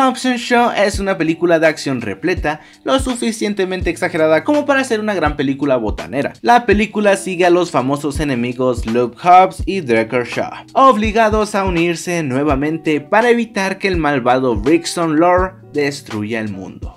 Hobbs & Shaw es una película de acción repleta, lo suficientemente exagerada como para ser una gran película botanera. La película sigue a los famosos enemigos Luke Hobbs y Deckard Shaw, obligados a unirse nuevamente para evitar que el malvado Brixton Lord destruya el mundo.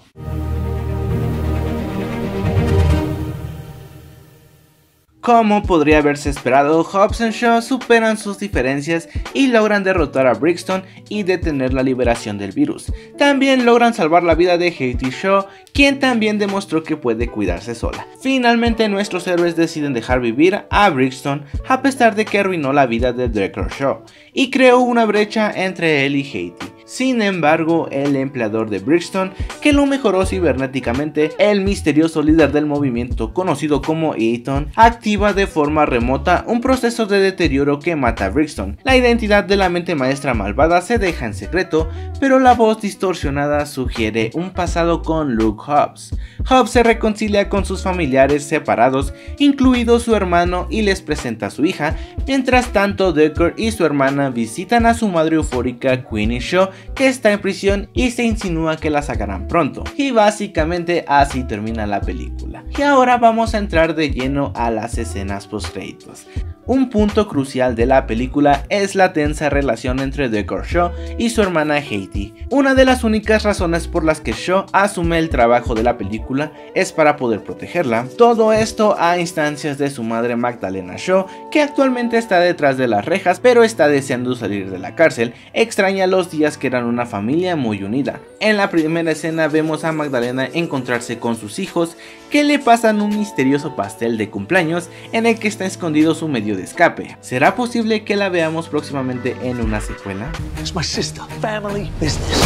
Como podría haberse esperado, Hobbs & Shaw superan sus diferencias y logran derrotar a Brixton y detener la liberación del virus. También logran salvar la vida de Hattie Shaw, quien también demostró que puede cuidarse sola. Finalmente, nuestros héroes deciden dejar vivir a Brixton, a pesar de que arruinó la vida de Deckard Shaw y creó una brecha entre él y Hattie. Sin embargo, el empleador de Brixton, que lo mejoró cibernéticamente, el misterioso líder del movimiento conocido como Eaton, activa de forma remota un proceso de deterioro que mata a Brixton. La identidad de la mente maestra malvada se deja en secreto, pero la voz distorsionada sugiere un pasado con Luke Hobbs. Hobbs se reconcilia con sus familiares separados, incluido su hermano, y les presenta a su hija. Mientras tanto, Deckard y su hermana visitan a su madre eufórica, Queenie Shaw, que está en prisión, y se insinúa que la sacarán pronto. Y básicamente así termina la película. Y ahora vamos a entrar de lleno a las escenas postcréditos. Un punto crucial de la película es la tensa relación entre Deckard Shaw y su hermana Hattie. Una de las únicas razones por las que Shaw asume el trabajo de la película es para poder protegerla. Todo esto a instancias de su madre Magdalena Shaw, que actualmente está detrás de las rejas pero está deseando salir de la cárcel. Extraña los días que eran una familia muy unida. En la primera escena vemos a Magdalena encontrarse con sus hijos, que le pasan un misterioso pastel de cumpleaños en el que está escondido su medio de escape. ¿Será posible que la veamos próximamente en una secuela? Es mi sister, family business.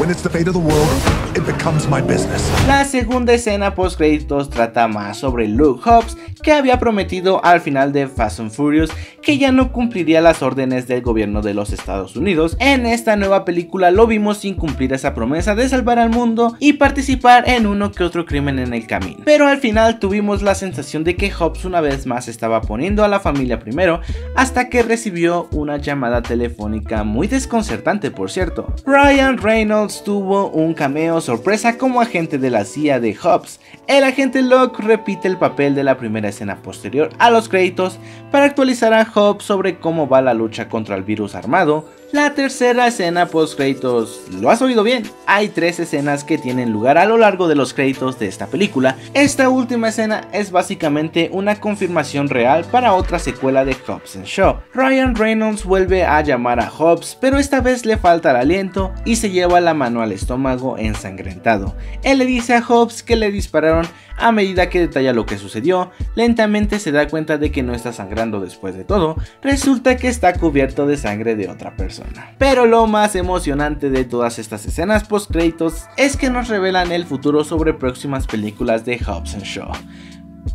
When it's the fate of the world, it becomes my business. La segunda escena post créditos trata más sobre Luke Hobbs, que había prometido al final de Fast and Furious que ya no cumpliría las órdenes del gobierno de los Estados Unidos. En esta nueva película lo vimos sin cumplir esa promesa de salvar al mundo y participar en uno que otro crimen en el camino. Pero al final tuvimos la sensación de que Hobbs una vez más estaba poniendo a la familia primero, hasta que recibió una llamada telefónica muy desconcertante, por cierto. Ryan Reynolds tuvo un cameo sorpresa como agente de la CIA de Hobbs. El agente Locke repite el papel de la primera escena posterior a los créditos para actualizar a Hobbs sobre cómo va la lucha contra el virus armado. La tercera escena post créditos, ¿lo has oído bien? Hay tres escenas que tienen lugar a lo largo de los créditos de esta película. Esta última escena es básicamente una confirmación real para otra secuela de Hobbs & Shaw. Ryan Reynolds vuelve a llamar a Hobbs, pero esta vez le falta el aliento y se lleva la mano al estómago ensangrentado. Él le dice a Hobbs que le dispararon. A medida que detalla lo que sucedió, lentamente se da cuenta de que no está sangrando después de todo. Resulta que está cubierto de sangre de otra persona. Pero lo más emocionante de todas estas escenas post créditos es que nos revelan el futuro sobre próximas películas de Hobbs & Shaw.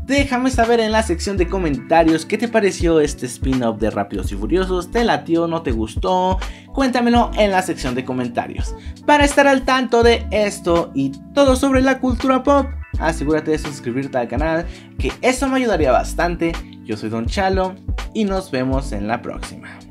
Déjame saber en la sección de comentarios qué te pareció este spin-off de Rápidos y Furiosos. ¿Te latió? ¿No te gustó? Cuéntamelo en la sección de comentarios. Para estar al tanto de esto y todo sobre la cultura pop, asegúrate de suscribirte al canal, que eso me ayudaría bastante. Yo soy Don Chalo y nos vemos en la próxima.